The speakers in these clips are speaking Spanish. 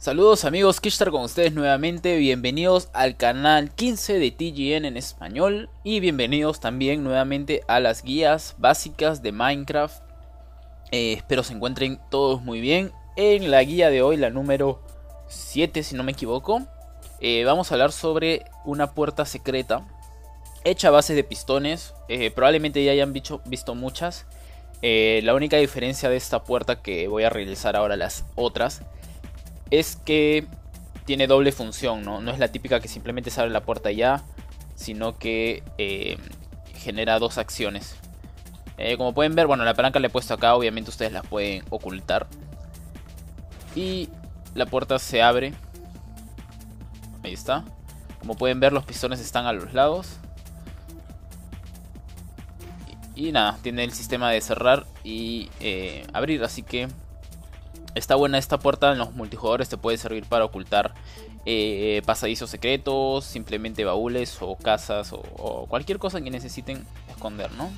Saludos amigos, Kishtar con ustedes nuevamente, bienvenidos al canal 15 de TGN en español y bienvenidos también nuevamente a las guías básicas de Minecraft. Espero se encuentren todos muy bien. En la guía de hoy, la número 7 si no me equivoco, vamos a hablar sobre una puerta secreta hecha a base de pistones. Probablemente ya hayan visto muchas. La única diferencia de esta puerta que voy a realizar ahora las otras es que tiene doble función, ¿no? No es la típica que simplemente se abre la puerta ya, sino que genera dos acciones. Como pueden ver, bueno, la palanca la he puesto acá, obviamente ustedes la pueden ocultar. Y la puerta se abre. Ahí está. Como pueden ver, los pistones están a los lados. Y nada, tiene el sistema de cerrar y abrir, así que está buena esta puerta. En los multijugadores te puede servir para ocultar pasadizos secretos, simplemente baúles o casas o cualquier cosa que necesiten esconder, ¿no?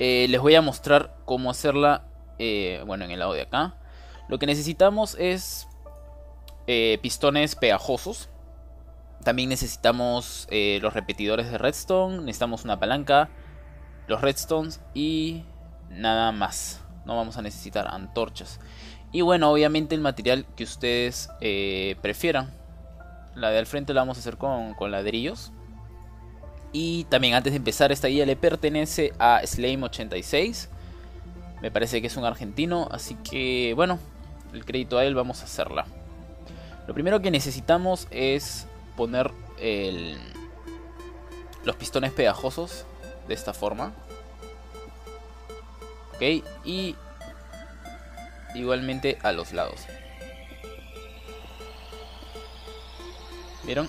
Les voy a mostrar cómo hacerla, bueno, en el lado de acá. Lo que necesitamos es pistones pegajosos. También necesitamos los repetidores de redstone, necesitamos una palanca, los redstones y nada más. No vamos a necesitar antorchas. Y bueno, obviamente el material que ustedes prefieran. La de al frente la vamos a hacer con ladrillos. Y también, antes de empezar, esta guía le pertenece a Slime86. Me parece que es un argentino, así que bueno, el crédito a él. Vamos a hacerla. Lo primero que necesitamos es poner los pistones pegajosos de esta forma. Ok, y igualmente a los lados. ¿Vieron?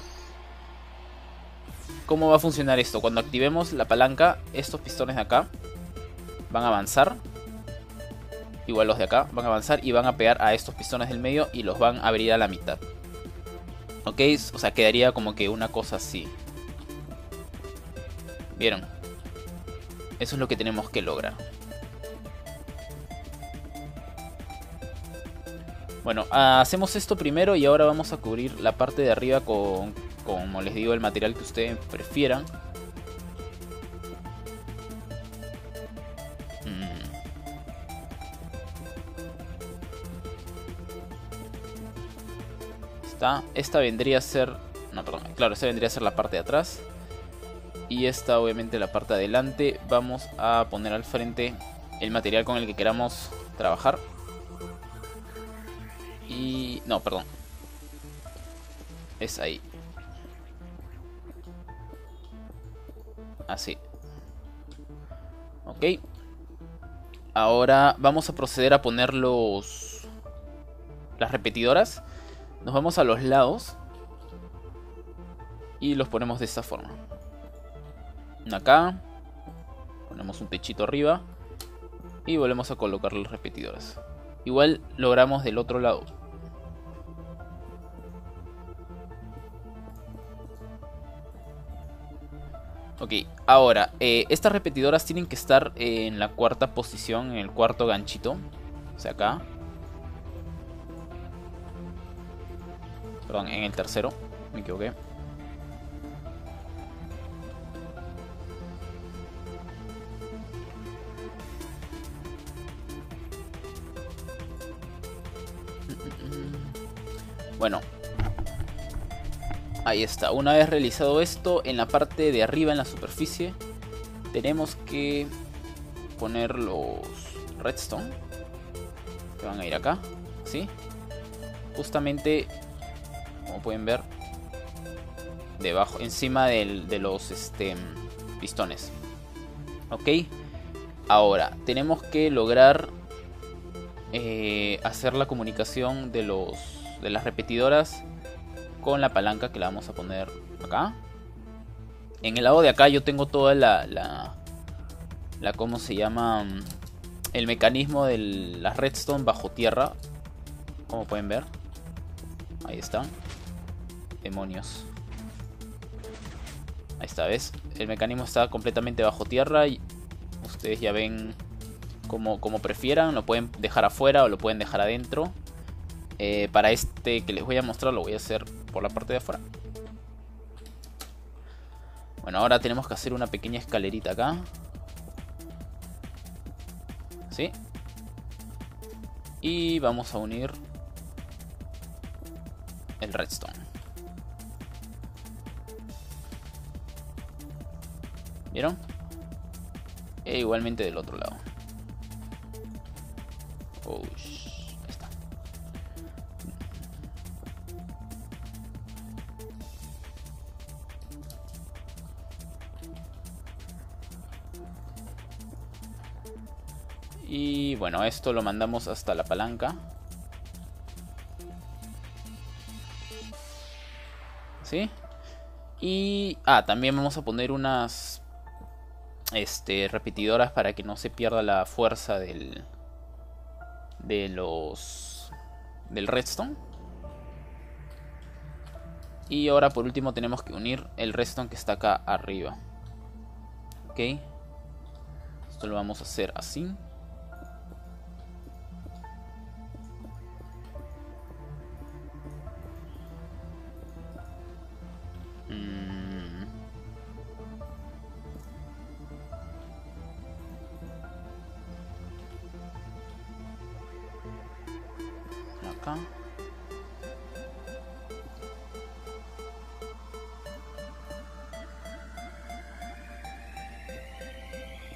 ¿Cómo va a funcionar esto? Cuando activemos la palanca, estos pistones de acá van a avanzar. Igual los de acá van a avanzar y van a pegar a estos pistones del medio y los van a abrir a la mitad. Ok, o sea, quedaría como que una cosa así. ¿Vieron? Eso es lo que tenemos que lograr. Bueno, hacemos esto primero y ahora vamos a cubrir la parte de arriba con, como les digo, el material que ustedes prefieran. Esta vendría a ser... No, perdón. Claro, esta vendría a ser la parte de atrás. Y esta obviamente la parte de adelante. Vamos a poner al frente el material con el que queramos trabajar. Y... no, perdón. Es ahí. Así. Ok. Ahora vamos a proceder a poner los... las repetidoras. Nos vamos a los lados. Y los ponemos de esta forma. Acá ponemos un techito arriba y volvemos a colocar los repetidores. Igual logramos del otro lado. Ok, ahora estas repetidoras tienen que estar en la cuarta posición, en el cuarto ganchito. O sea, acá. Perdón, en el tercero, me equivoqué. Bueno, ahí está. Una vez realizado esto, en la parte de arriba, en la superficie, tenemos que poner los redstone, que van a ir acá, ¿sí? Justamente, como pueden ver, debajo, encima de los pistones. Ok, ahora tenemos que lograr hacer la comunicación de los... de las repetidoras con la palanca, que la vamos a poner acá. En el lado de acá yo tengo toda la ¿cómo se llama? El mecanismo de las redstone bajo tierra, como pueden ver. Ahí está. Demonios. Ahí está, ¿ves? El mecanismo está completamente bajo tierra y ustedes ya ven como prefieran. Lo pueden dejar afuera o lo pueden dejar adentro. Para este que les voy a mostrar lo voy a hacer por la parte de afuera. Bueno, ahora tenemos que hacer una pequeña escalerita acá. ¿Sí? Y vamos a unir el redstone. ¿Vieron? E igualmente del otro lado. Oh, ahí está. Y bueno, esto lo mandamos hasta la palanca. ¿Sí? Y... ah, también vamos a poner unas... repetidoras para que no se pierda la fuerza del redstone. Y ahora por último tenemos que unir el redstone que está acá arriba. Ok. Esto lo vamos a hacer así.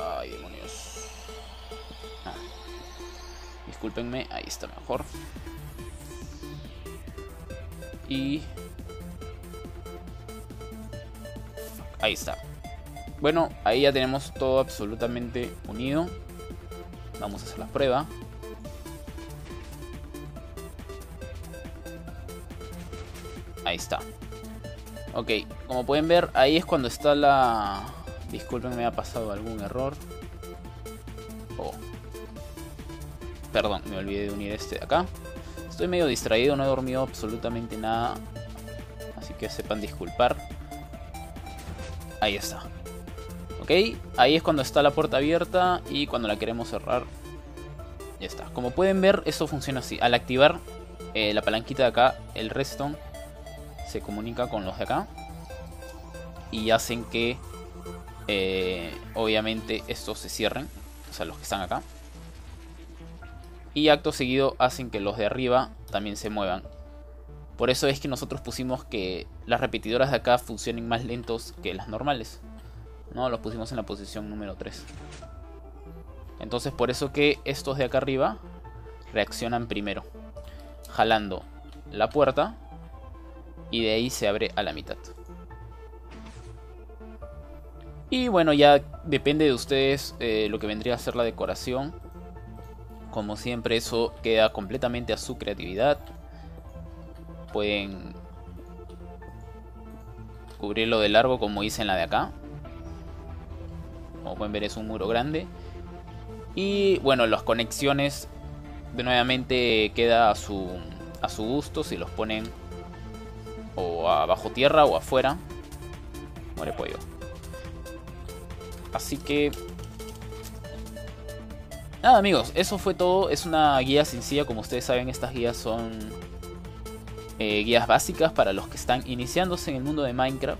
Ay, demonios. Ah. Discúlpenme, ahí está mejor. Y... ahí está. Bueno, ahí ya tenemos todo absolutamente unido. Vamos a hacer la prueba. Ahí está. Ok, como pueden ver, ahí es cuando está la... disculpen, me ha pasado algún error. Oh. Perdón, me olvidé de unir este de acá. Estoy medio distraído, no he dormido absolutamente nada. Así que sepan disculpar. Ahí está. Ok, ahí es cuando está la puerta abierta y cuando la queremos cerrar. Ya está. Como pueden ver, eso funciona así. Al activar la palanquita de acá, el redstone se comunica con los de acá. Y hacen que... obviamente estos se cierren, o sea los que están acá, y acto seguido hacen que los de arriba también se muevan. Por eso es que nosotros pusimos que las repetidoras de acá funcionen más lentos que las normales, ¿no? Los pusimos en la posición número 3. Entonces por eso que estos de acá arriba reaccionan primero, jalando la puerta, y de ahí se abre a la mitad. Y bueno, ya depende de ustedes lo que vendría a ser la decoración. Como siempre, eso queda completamente a su creatividad. Pueden cubrirlo de largo como hice en la de acá. Como pueden ver, es un muro grande. Y bueno, las conexiones de nuevamente queda a su gusto. Si los ponen o abajo tierra o afuera. Muere pollo. Así que... nada amigos, eso fue todo. Es una guía sencilla, como ustedes saben, estas guías son guías básicas para los que están iniciándose en el mundo de Minecraft.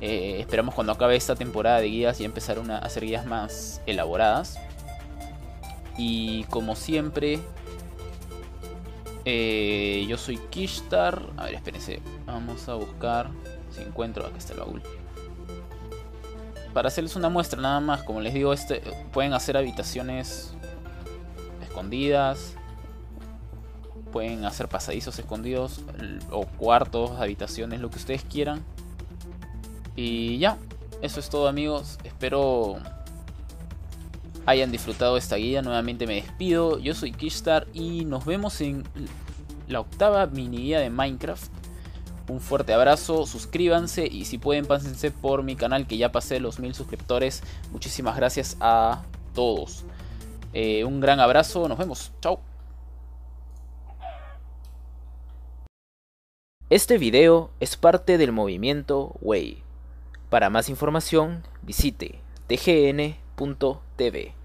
Esperamos cuando acabe esta temporada de guías y empezar a hacer guías más elaboradas. Y como siempre, yo soy Kishtar. A ver, espérense, vamos a buscar si encuentro, acá está el baúl. Para hacerles una muestra nada más, como les digo, pueden hacer habitaciones escondidas, pueden hacer pasadizos escondidos o cuartos, habitaciones, lo que ustedes quieran. Y ya, eso es todo amigos, espero hayan disfrutado esta guía. Nuevamente me despido, yo soy Kishtar y nos vemos en la octava mini guía de Minecraft. Un fuerte abrazo, suscríbanse y si pueden pásense por mi canal que ya pasé los 1000 suscriptores. Muchísimas gracias a todos. Un gran abrazo, nos vemos, chao. Este video es parte del movimiento WAY. Para más información visite tgn.tv.